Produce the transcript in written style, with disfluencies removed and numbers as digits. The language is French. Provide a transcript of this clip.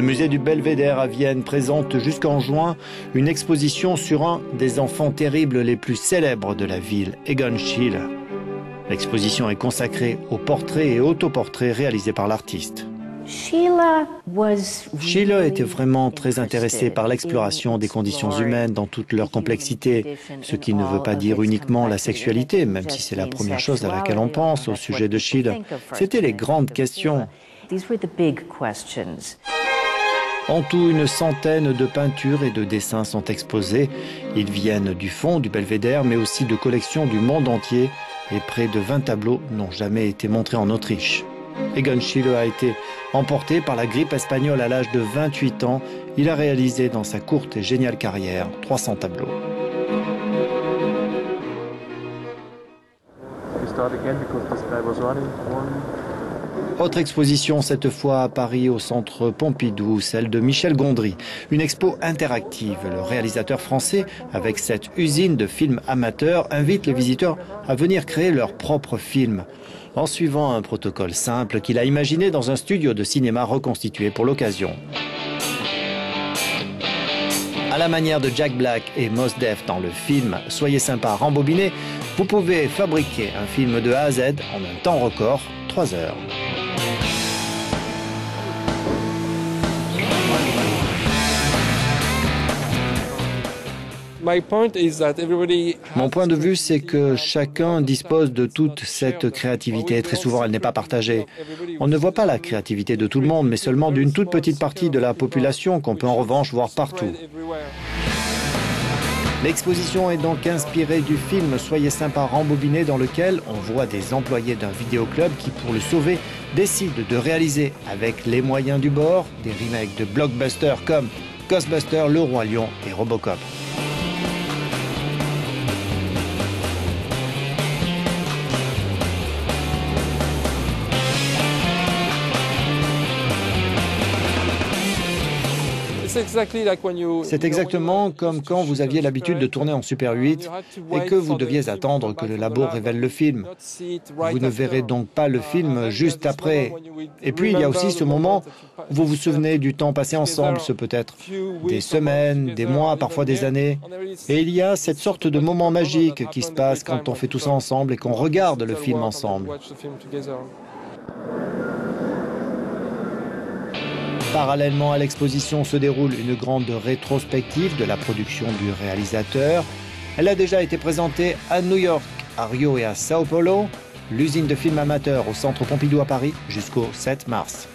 Le musée du Belvédère à Vienne présente jusqu'en juin une exposition sur un des enfants terribles les plus célèbres de la ville, Egon Schiele. L'exposition est consacrée aux portraits et autoportraits réalisés par l'artiste. Schiele était vraiment très intéressé par l'exploration des conditions humaines dans toute leur complexité, ce qui ne veut pas dire uniquement la sexualité, même si c'est la première chose à laquelle on pense au sujet de Schiele. C'était les grandes questions. En tout, une centaine de peintures et de dessins sont exposés. Ils viennent du fond du Belvédère, mais aussi de collections du monde entier, et près de 20 tableaux n'ont jamais été montrés en Autriche. Egon Schiele a été emporté par la grippe espagnole à l'âge de 28 ans. Il a réalisé dans sa courte et géniale carrière 300 tableaux. Autre exposition, cette fois à Paris, au centre Pompidou, celle de Michel Gondry. Une expo interactive. Le réalisateur français, avec cette usine de films amateurs, invite les visiteurs à venir créer leur propre film, en suivant un protocole simple qu'il a imaginé dans un studio de cinéma reconstitué pour l'occasion. À la manière de Jack Black et Mos Def dans le film « Soyez sympa, rembobiné », vous pouvez fabriquer un film de A à Z en un temps record, 3 heures. Mon point de vue, c'est que chacun dispose de toute cette créativité et très souvent elle n'est pas partagée. On ne voit pas la créativité de tout le monde, mais seulement d'une toute petite partie de la population qu'on peut en revanche voir partout. L'exposition est donc inspirée du film « Soyez sympa, rembobiné » dans lequel on voit des employés d'un vidéoclub qui, pour le sauver, décident de réaliser, avec les moyens du bord, des remakes de blockbusters comme Ghostbusters, Le Roi Lion et Robocop. C'est exactement comme quand vous aviez l'habitude de tourner en Super 8 et que vous deviez attendre que le labo révèle le film. Vous ne verrez donc pas le film juste après. Et puis, il y a aussi ce moment où vous vous souvenez du temps passé ensemble, ce peut être des semaines, des mois, parfois des années. Et il y a cette sorte de moment magique qui se passe quand on fait tout ça ensemble et qu'on regarde le film ensemble. Parallèlement à l'exposition se déroule une grande rétrospective de la production du réalisateur. Elle a déjà été présentée à New York, à Rio et à Sao Paulo, l'usine de films amateurs au centre Pompidou à Paris jusqu'au 7 mars.